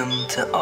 Welcome to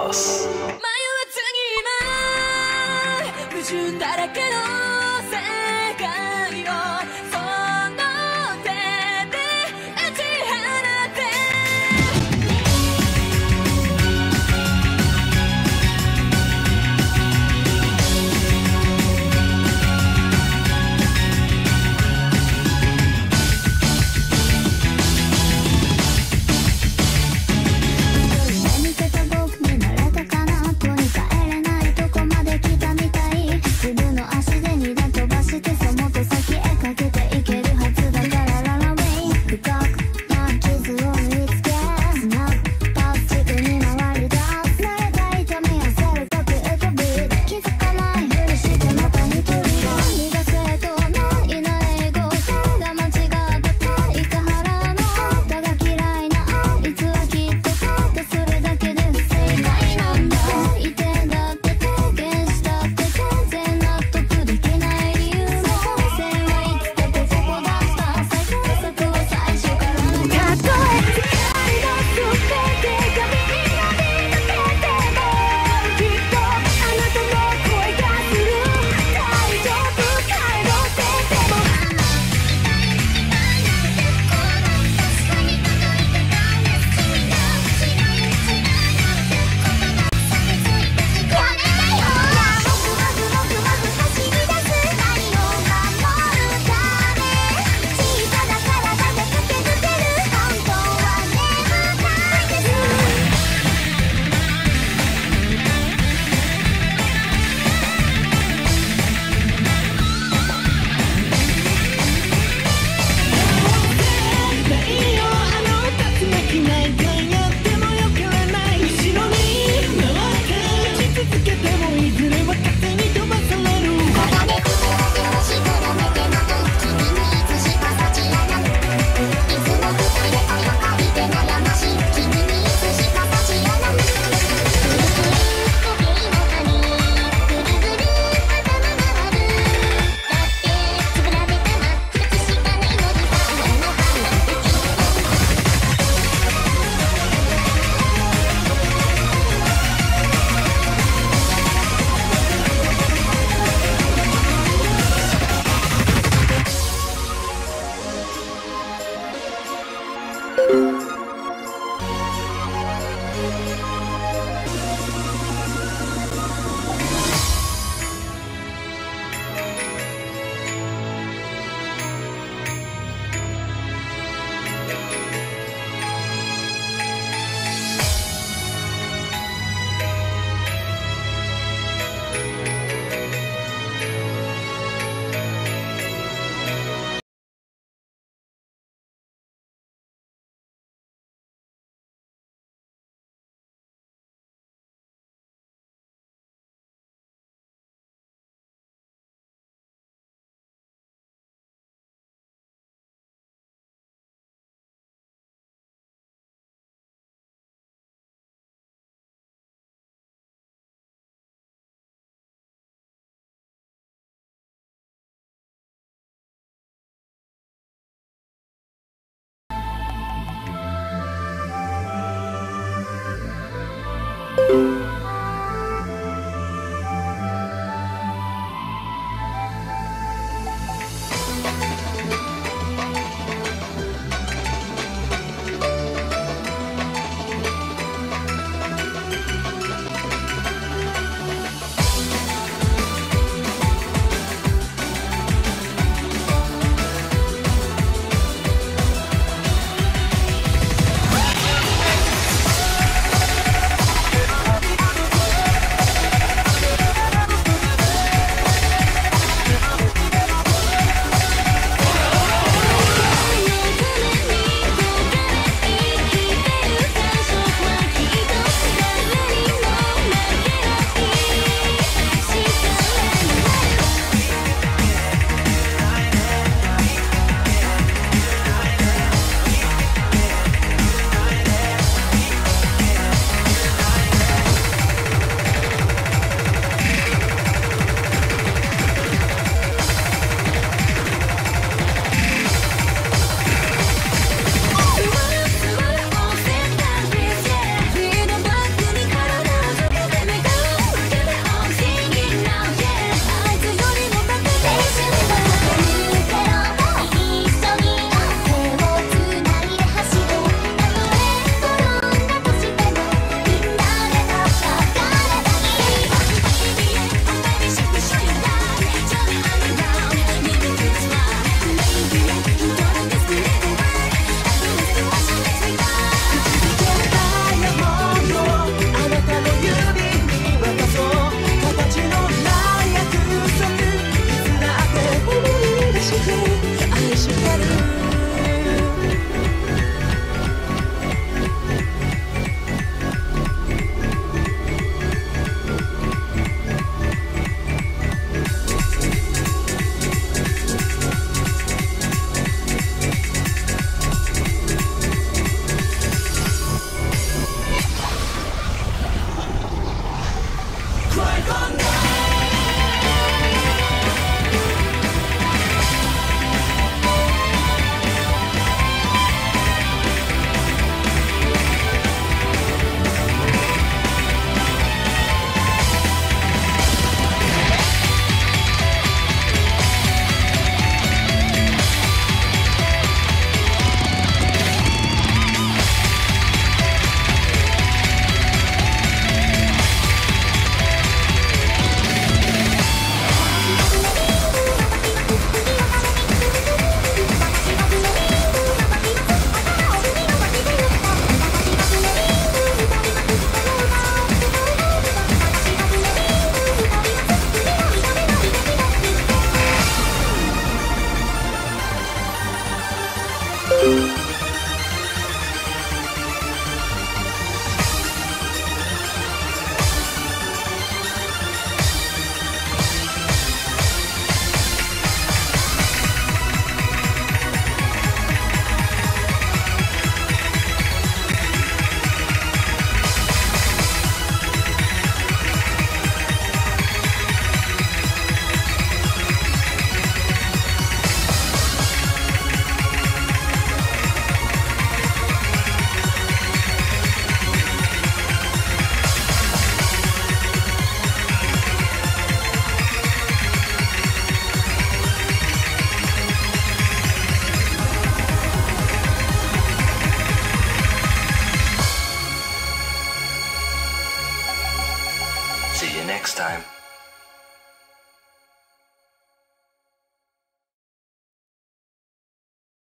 us.